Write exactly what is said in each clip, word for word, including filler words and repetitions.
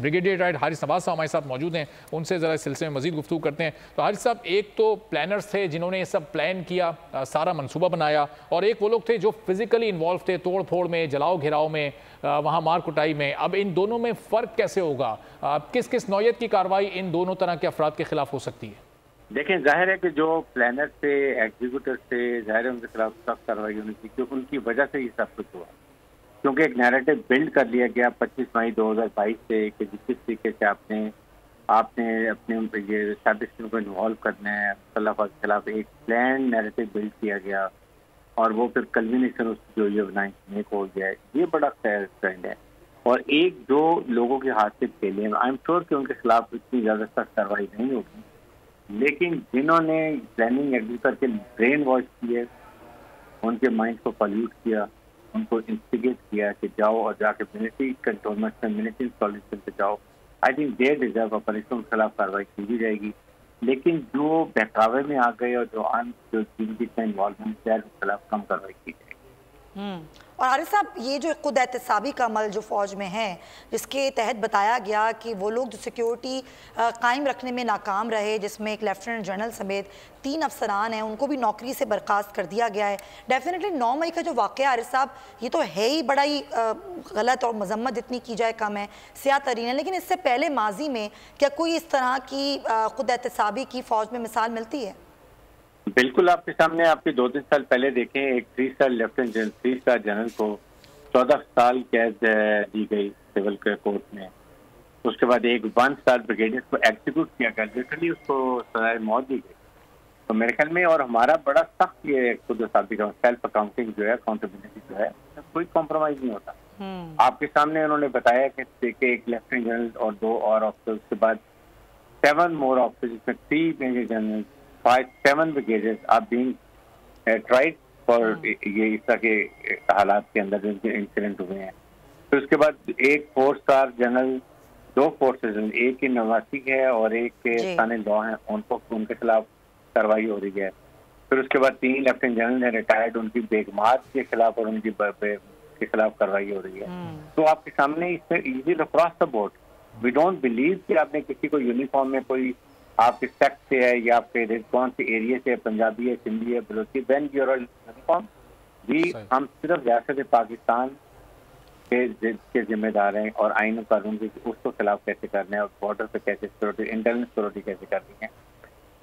Brigadier right Haris Nawaz साहब हमारे साथ मौजूद हैं, उनसे ज़रा इस सिलसिले में मजीद गुफ्तगू करते हैं। तो हारिस साहब, एक तो प्लानर्स थे जिन्होंने ये सब प्लान किया, आ, सारा मनसूबा बनाया, और एक वो लोग थे जो फिजिकली इन्वॉल्व थे, तोड़ फोड़ में, जलाओ घिराव में, आ, वहाँ मार कुटाई में। अब इन दोनों में फ़र्क कैसे होगा? आ, किस किस नौयत की कार्रवाई इन दोनों तरह के अफराद के खिलाफ हो सकती है? देखें, जाहिर है कि जो प्लानर्स थे, एग्जीक्यूटर्स थे, जाहिर है उनके खिलाफ सख्त कार्रवाई होनी चाहिए, क्योंकि उनकी वजह से ये सब कुछ हुआ। क्योंकि एक नैरेटिव बिल्ड कर लिया गया पच्चीस मई दो हज़ार बाईस से कि जिस तरीके से आपने आपने अपने उन पर ये एस्टैब्लिशमेंट को इन्वॉल्व करना है, अब्दुल्लाह के खिलाफ एक प्लान नैरेटिव बिल्ड किया गया और वो फिर कल्मिनेशन उसकी जो ये बनाई हो गया, ये बड़ा फेयर ट्रेंड है। और एक दो लोगों के हाथ से खेले, आई एम श्योर कि उनके खिलाफ इतनी ज़्यादा सख्त कार्रवाई नहीं होगी, लेकिन जिन्होंने प्लानिंग एग्जीक्यूटर के ब्रेन वॉश किए, उनके माइंड को पॉल्यूट किया, उनको इंस्टिगेट किया कि जाओ और जाके मिलिट्री कंटोनमेंट में, मिलिट्री सॉल्यूशन पे जाओ, I think they deserve a punishment. उनके खिलाफ कार्रवाई की जाएगी। लेकिन जो बहकावे में आ गए और जो आम जो जिनकी इन्वॉल्वमेंट है, उनके खिलाफ कम कार्रवाई की जाएगी। और आरिफ साहब, ये जो खुद एहतसाबी का अमल जो फ़ौज में है, जिसके तहत बताया गया कि वो लोग जो सिक्योरिटी कायम रखने में नाकाम रहे, जिसमें एक लेफ्टिनेंट जनरल समेत तीन अफसरान हैं, उनको भी नौकरी से बर्खास्त कर दिया गया है। डेफिनेटली नौ मई का जो वाक़या आरिफ साहब, ये तो है ही बड़ा ही गलत, और मजम्मत जितनी की जाए कम है, सियाह तरीन है। लेकिन इससे पहले माजी में क्या कोई इस तरह की खुद एहतसाबी की फ़ौज में मिसाल मिलती है? बिल्कुल, आपके सामने आपके दो तीन साल पहले देखें, एक three star lieutenant general three star general को चौदह साल कैद दी गई सिविल कोर्ट में। उसके बाद एक वन स्टार ब्रिगेडियर को एक्जीक्यूट किया गया, लिटरली उसको सजाए मौत दी गई। तो मेरे ख्याल में, और हमारा बड़ा सख्त ये खुद सेल्फ अकाउंटिंग जो है, अकाउंटेबिलिटी जो है, कोई कॉम्प्रोमाइज नहीं होता। आपके सामने उन्होंने बताया कि देखे एक लेफ्टिनेंट जनरल और दो और ऑफिसर, उसके बाद सेवन मोर ऑफिसर, जिसमें three major general, five seven brigadiers are being tried for ये इस तरह के हालात के अंदर जो इंसिडेंट हुए हैं। फिर उसके बाद एक फोर स्टार जनरल, दो फोर स्टार जनरल, एक की नवासी है और एक के थाने लॉ हैं, उनको उनके खिलाफ कार्रवाई हो रही है। फिर उसके बाद तीन लेफ्टिनेंट जनरल हैं रिटायर्ड, उनकी बेगमात के खिलाफ और उनकी के खिलाफ कार्रवाई हो रही है। तो आपके सामने इसमें across the board, we don't believe कि आपने किसी को यूनिफॉर्म में, कोई आपके सेक्ट से है या आपके कौन से एरिया से है, पंजाबी है, सिंधी है, बलोची, वैन यूनिफॉर्म भी, हम सिर्फ रियासत पाकिस्तान के के जिम्मेदार हैं और आइन कानून के उसको खिलाफ कैसे करना है और बॉर्डर पे कैसे सिक्योरिटी, इंटरनल सिक्योरिटी कैसे करनी है,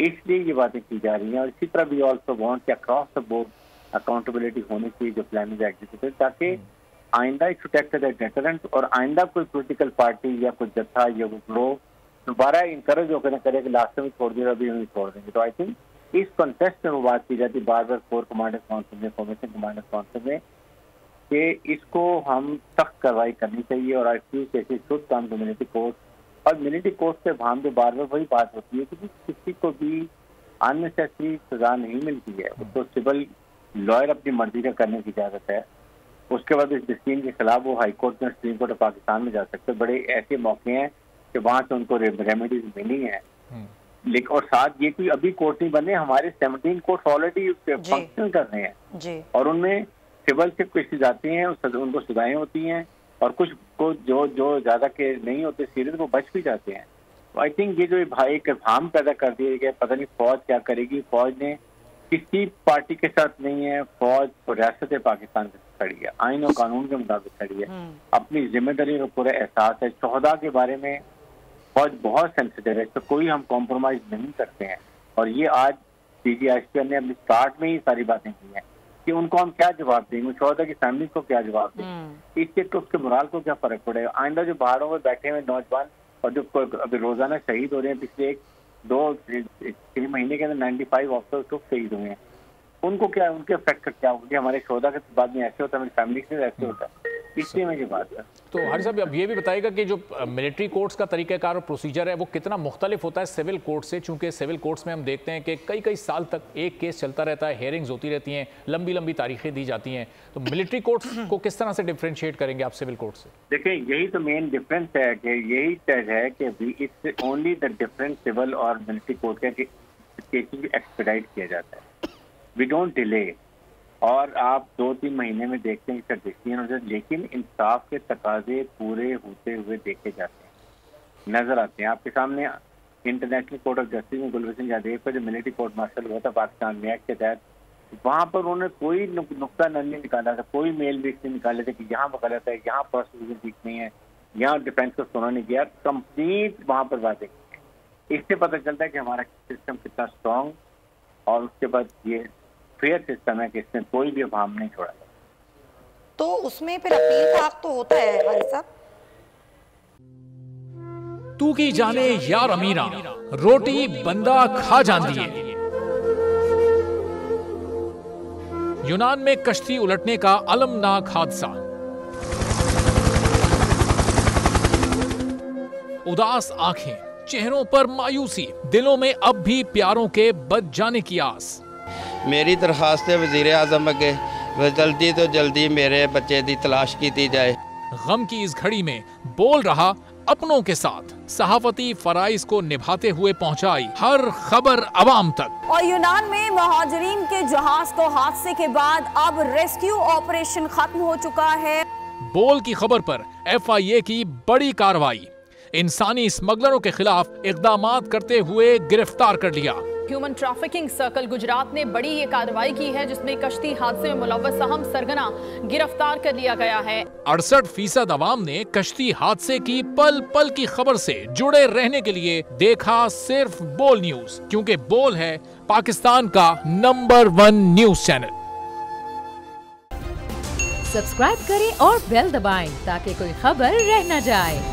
इसलिए ये बातें की जा रही हैं। और इसी तरह भी also want across the board accountability होनी चाहिए जो प्लानिंग एग्जीक्यूटिव, ताकि आइंदा इशू टैक्स डेटरेंट और आइंदा कोई पोलिटिकल पार्टी या कोई जत्था या कोई ग्रोह दोबारा इंकरेज होकर ना करे कि लास्ट में छोड़ दिया, अभी हम छोड़ देंगे। तो आई थिंक इस कॉन्टेक्स्ट में वो बात की जाती है बार बार कोर कमांडर काउंसिल में, फॉर्मेशन कमांडर काउंसिल में, कि इसको हम सख्त कार्रवाई करनी चाहिए। और आई फ्यू कैसे शुद्ध काम कम्युनिटी कोर्ट और मिलिट्री कोर्ट से हम जो बार बार वही बात होती है कि किसी को भी अननेसेसरी सजा नहीं मिलती है, उसको सिविल लॉयर अपनी मर्जी का करने की इजाज़त है। उसके बाद इस डिसीजन के खिलाफ वो हाईकोर्ट में, सुप्रीम कोर्ट ऑफ पाकिस्तान में जा सकते हैं। बड़े ऐसे मौके हैं कि वहाँ से उनको रेमेडीज मिली है। लेकिन और साथ ये कोई अभी कोर्ट नहीं बने, हमारे सेवनटीन कोर्ट ऑलरेडी फंक्शन कर रहे हैं और उनमें सिविल से केसेज जाती हैं, उनको सजाएं होती हैं और कुछ को जो जो ज्यादा के नहीं होते सीरियस वो बच भी जाते हैं। आई थिंक ये जो एक भाम पैदा कर दिया गया, पता नहीं फौज क्या करेगी। फौज ने किसी पार्टी के साथ नहीं है, फौज रियासत पाकिस्तान के साथ खड़ी है, आइन और कानून के मुताबिक खड़ी है, अपनी जिम्मेदारी का पूरा एहसास है। शोहदा के बारे में फौज बहुत सेंसिटिव है, तो कोई हम कॉम्प्रोमाइज नहीं करते हैं। और ये आज D G I S P R ने अपने स्टार्ट में ही सारी बातें की हैं कि उनको हम क्या जवाब देंगे, शोहदा की फैमिली को क्या जवाब देंगे, इससे तो उसके मोराल को क्या फर्क पड़ेगा। आइंदा जो पहाड़ों में बैठे हुए नौजवान और जो अभी रोजाना शहीद हो रहे हैं, पिछले एक दो तीन महीने के अंदर नाइन्टी फाइव ऑफिसर्स तो शहीद हुए हैं, उनको क्या, उनके इफेक्ट क्या होगी, हमारे शोहदा के बाद में ऐसे होता है, हमारी फैमिली के साथ ऐसे होता है, इसलिए मैं ये बात है। तो हारिस साहब, अब ये भी बताइएगा कि जो मिलिट्री कोर्ट्स का तरीक़ाकार और प्रोसीजर है वो कितना मुख्तलिफ होता है सिविल कोर्ट से, चूँकि सिविल कोर्ट्स में हम देखते हैं कि कई कई साल तक एक केस चलता रहता है, हेयरिंग्स होती रहती हैं, लंबी लंबी तारीखें दी जाती हैं। तो मिलिट्री कोर्ट्स को किस तरह से डिफ्रेंशिएट करेंगे आप सिविल कोर्ट से? देखिए, यही तो मेन डिफरेंस है कि यही तय है कि it's only the difference civil और मिलिट्री कोर्ट के केसेज एक्सपेडाइट किया जाता है, वी डोंट डिले। और आप दो तीन महीने में देखते हैं इसका डिसीजन, लेकिन इंसाफ के तकाजे पूरे होते हुए देखे जाते हैं। नजर आते हैं। आपके सामने इंटरनेशनल कोर्ट ऑफ जस्टिस में गुलवर सिंह यादव का जो मिलिट्री कोर्ट मार्शल हुआ था पाकिस्तान में एक्ट के तहत, वहाँ पर उन्होंने कोई नुकता नहीं निकाला था, कोई मेल भी इसलिए निकाले थे कि यहाँ वकालत है, यहाँ प्रोसिक्यूशन ठीक नहीं है, यहाँ डिफेंस को सुना नहीं गया, कंप्लीट वहाँ पर बातें। इससे पता चलता है कि हमारा सिस्टम कितना स्ट्रॉन्ग और उसके बाद ये फेयर सिस्टम है कि इसमें कोई भी भाम नहीं छोड़ा। तो उसमें फिर अपील का हक तो होता है हमारे साथ। तू की जाने यार अमीना, रोटी बंदा खा जाती है। यूनान में कश्ती उलटने का अलमनाक हादसा। उदास आंखें, चेहरों पर मायूसी, दिलों में अब भी प्यारों के बच जाने की आस। मेरी दरखास्त है वजीर आजम अगे जल्दी तो जल्दी मेरे बच्चे की तलाश की जाए। गम की इस घड़ी में बोल रहा अपनों के साथ सहाफती फराइज को निभाते हुए पहुंचाई हर खबर अवाम तक। और यूनान में महाजरीन के जहाज को हादसे के बाद अब रेस्क्यू ऑपरेशन खत्म हो चुका है। बोल की खबर पर एफ आई ए की बड़ी कार्रवाई, इंसानी स्मगलरों के खिलाफ इकदामात करते हुए गिरफ्तार कर लिया। ह्यूमन ट्रैफिकिंग सर्कल गुजरात ने बड़ी ये कार्रवाई की है जिसमें कश्ती हादसे में मुलव्वस अहम सरगना गिरफ्तार कर लिया गया है। अड़सठ फीसद अवाम ने कश्ती हादसे की पल पल की खबर से जुड़े रहने के लिए देखा सिर्फ बोल न्यूज, क्योंकि बोल है पाकिस्तान का number one news channel. Subscribe करें और बेल दबाएं ताकि कोई खबर रह न जाए।